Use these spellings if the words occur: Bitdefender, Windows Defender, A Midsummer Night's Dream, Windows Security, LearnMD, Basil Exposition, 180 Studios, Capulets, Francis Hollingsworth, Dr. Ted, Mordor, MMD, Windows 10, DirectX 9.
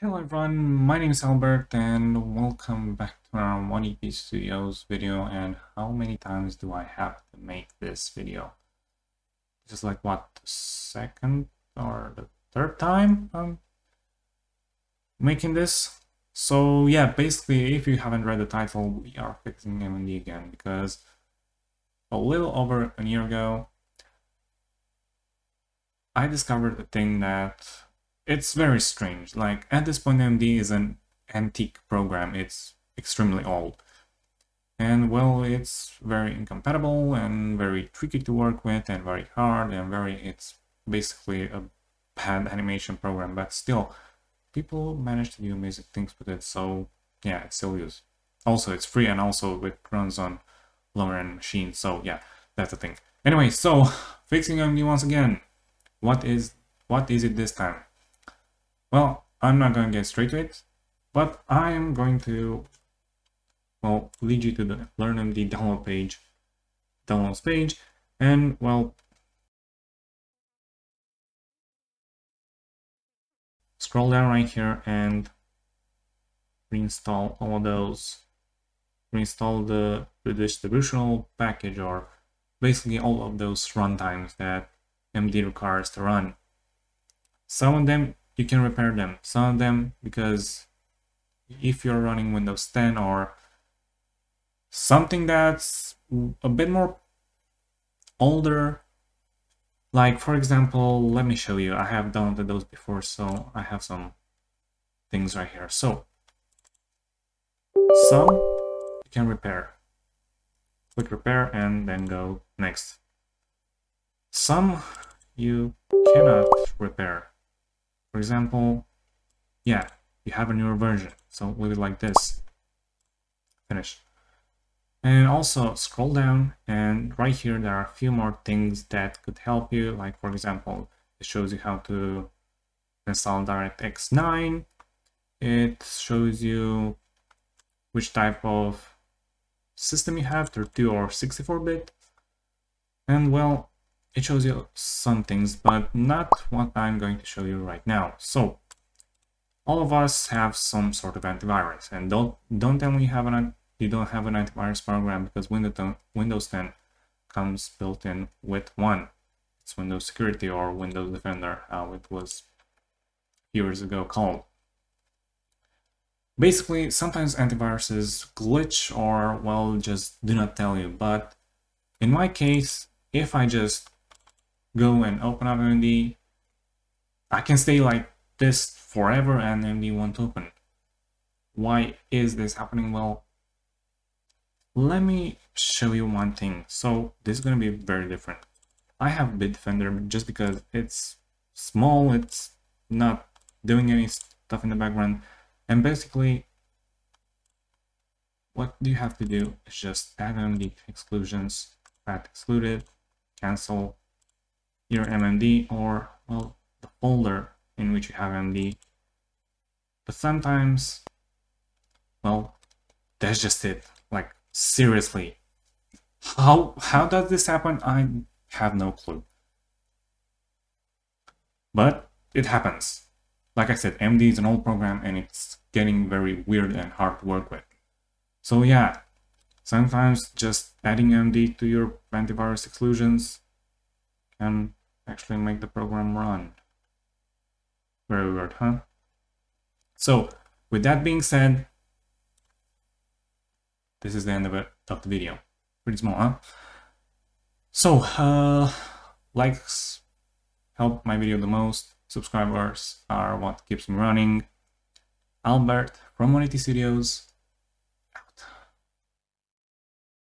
Hello everyone, my name is Albert and welcome back to our 180 Studios video. And how many times do I have to make this video? This is like what, the second or the third time I'm making this. So yeah, basically if you haven't read the title, we are fixing MMD again because a little over a year ago I discovered a thing that it's very strange. Like, at this point, MMD is an antique program. It's extremely old. And, well, it's very incompatible and very tricky to work with and very hard and it's basically a bad animation program. But still, people manage to do amazing things with it. So, yeah, it's still used. Also, it's free and also it runs on lower-end machines. So, yeah, that's the thing. Anyway, so, fixing MMD once again. What is it this time? Well, I'm not going to get straight to it, but I'm going to, well, lead you to the LearnMD downloads page, and, well, scroll down right here and reinstall all of those, reinstall the distributional package, or basically all of those runtimes that MD requires to run. Some of them you can repair them, some of them, because if you're running Windows 10 or something that's a bit more older, like for example, let me show you, I have downloaded those before, so I have some things right here. So, some you can repair, click repair and then go next. Some you cannot repair. For example, yeah, you have a newer version, so leave it like this, finish. And also scroll down, and right here there are a few more things that could help you, like for example, it shows you how to install DirectX 9, it shows you which type of system you have, 32 or 64-bit, and well, it shows you some things, but not what I'm going to show you right now. So, all of us have some sort of antivirus, and don't tell me you don't have an antivirus program, because Windows 10 comes built in with one. It's Windows Security or Windows Defender, how it was years ago called. Basically, sometimes antiviruses glitch or, well, just do not tell you, but in my case, if I just go and open up MMD, I can stay like this forever and MMD won't open. Why is this happening? Well, let me show you one thing. So this is going to be very different. I have Bitdefender just because it's small, it's not doing any stuff in the background. And basically, what you have to do is just add MMD exclusions, path excluded, cancel your MMD or, well, the folder in which you have MMD. But sometimes, well, that's just it. Like, seriously, how does this happen? I have no clue, but it happens. Like I said, MMD is an old program and it's getting very weird and hard to work with. So yeah, sometimes just adding MMD to your antivirus exclusions can actually make the program run. Very weird, huh? So, with that being said, this is the end of the video. Pretty small, huh? So, likes help my video the most. Subscribers are what keeps me running. Albert from 180 Studios.